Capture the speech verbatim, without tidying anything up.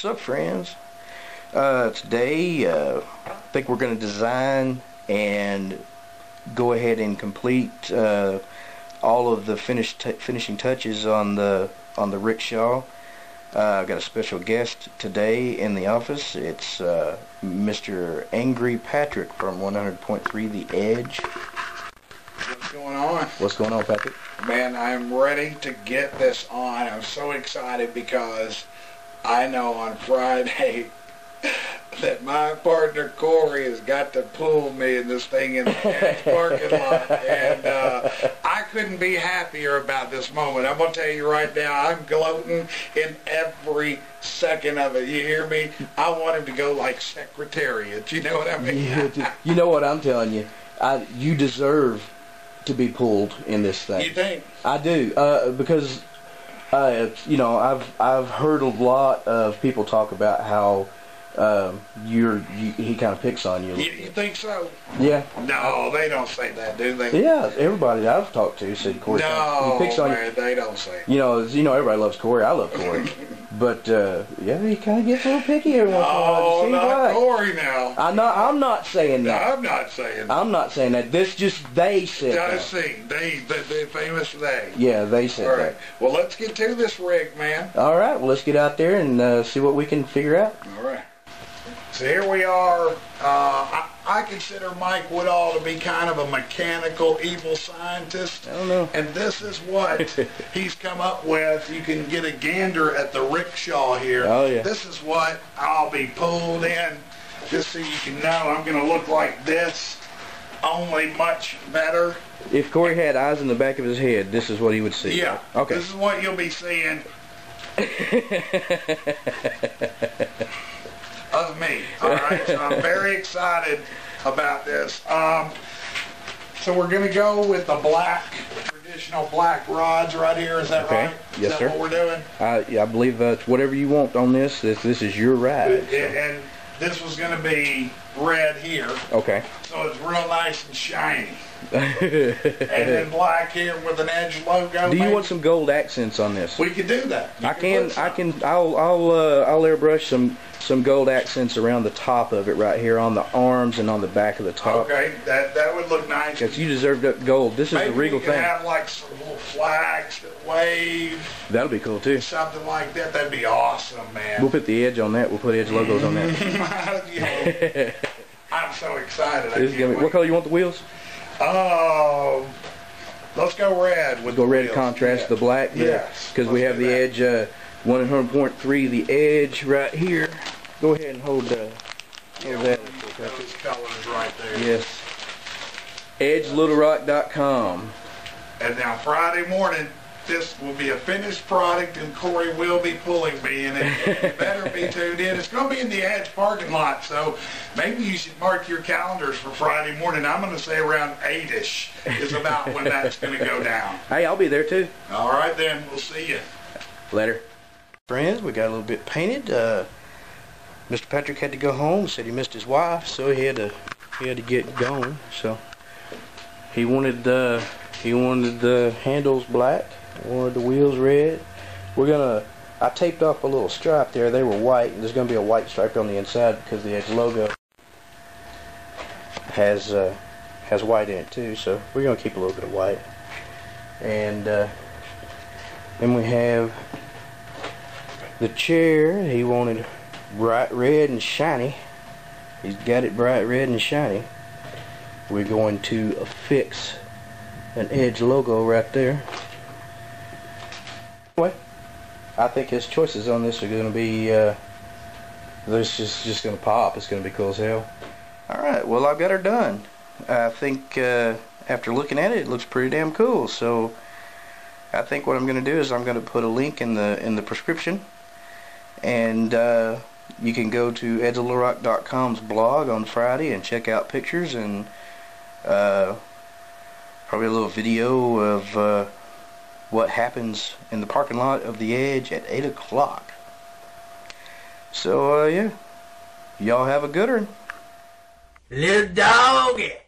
What's up, friends? Uh, today, uh, I think we're going to design and go ahead and complete uh, all of the finish finishing touches on the on the rickshaw. Uh, I've got a special guest today in the office. It's uh, Mister Angry Patrick from one hundred point three The Edge. What's going on? What's going on, Patrick? Man, I'm ready to get this on. I'm so excited because I know on Friday that my partner Corey has got to pull me in this thing in the parking lot, and uh, I couldn't be happier about this moment. I'm going to tell you right now, I'm gloating in every second of it. You hear me? I want him to go like Secretariat. You know what I mean? You know what I'm telling you? I, you deserve to be pulled in this thing. You think? I do, uh, because Uh, you know, I've I've heard a lot of people talk about how um, you're you, he kind of picks on you. You, you think so? Yeah. No, they don't say that, do they? Yeah, everybody that I've talked to said Corey. No, he picks on man, you. They don't say that. You know, you know, everybody loves Corey. I love Corey, but uh, yeah, he kind of gets a little picky every once in a while. Oh, not right. Corey now. I'm not. I'm not saying that. No, I'm not saying that. I'm not saying that. This just they said. I that. see. They, they, they famous they. Yeah, they said. All right. That. Well, let's get to this rig, man. All right. Well, let's get out there and uh, see what we can figure out. All right. So here we are. Uh, I, I consider Mike Woodall to be kind of a mechanical evil scientist. I don't know. And this is what he's come up with. You can get a gander at the rickshaw here. Oh, yeah. This is what I'll be pulled in, just so you can know I'm going to look like this, only much better. If Corey had eyes in the back of his head, this is what he would see. Yeah. Right? Okay. This is what you'll be seeing. Of me. All right, so I'm very excited about this. Um, so we're going to go with the black, traditional black rods right here. Is that okay. right? Is yes, that sir. What we're doing? Uh, yeah, I believe that's whatever you want on this. This, this is your ride. It, so. it, and this was going to be red here. Okay. So it's real nice and shiny. And then black here with an Edge logo. Do you maybe? want some gold accents on this? We can do that. You I can. can I can. I'll. I'll. Uh, I'll airbrush some some gold accents around the top of it right here on the arms and on the back of the top. Okay, that that would look nice. Because you deserve gold. This maybe is the regal thing. Maybe have like some little flags that wave. That'll be cool too. Something like that. That'd be awesome, man. We'll put the Edge on that. We'll put Edge logos on that. I'm so excited. I can't wait. What color you want the wheels? Oh, uh, let's go red. With go the red wheels. Contrast yeah. the black. Yeah, yes. Because we have the that. Edge, uh, one hundred point three, the Edge right here. Go ahead and hold, uh, yeah, hold that. Those colors right there. Yes. Edge little rock dot com. And now Friday morning, this will be a finished product, and Corey will be pulling me in it. You better be tuned in. It's going to be in the Edge parking lot, so maybe you should mark your calendars for Friday morning. I'm going to say around eight-ish is about when that's going to go down. Hey, I'll be there, too. All right, then. We'll see you. Later. Friends, we got a little bit painted. Uh, Mister Patrick had to go home. Said he missed his wife, so he had to, he had to get going. So he wanted, uh, he wanted the handles black. Or the wheels red. We're gonna. I taped off a little stripe there. They were white, and there's gonna be a white stripe on the inside because the Edge logo has uh, has white in it too. So we're gonna keep a little bit of white. And uh, then we have the chair. He wanted bright red and shiny. He's got it bright red and shiny. We're going to affix an Edge logo right there. Anyway, I think his choices on this are going to be, uh, this is just going to pop. It's going to be cool as hell. Alright, well I've got her done. I think uh, after looking at it, it looks pretty damn cool. So I think what I'm going to do is I'm going to put a link in the in the prescription. And uh, you can go to Edgelittlerock dot com's blog on Friday and check out pictures and uh, probably a little video of uh, what happens in the parking lot of the Edge at eight o'clock. So, uh, yeah. Y'all have a good one. Little doggy.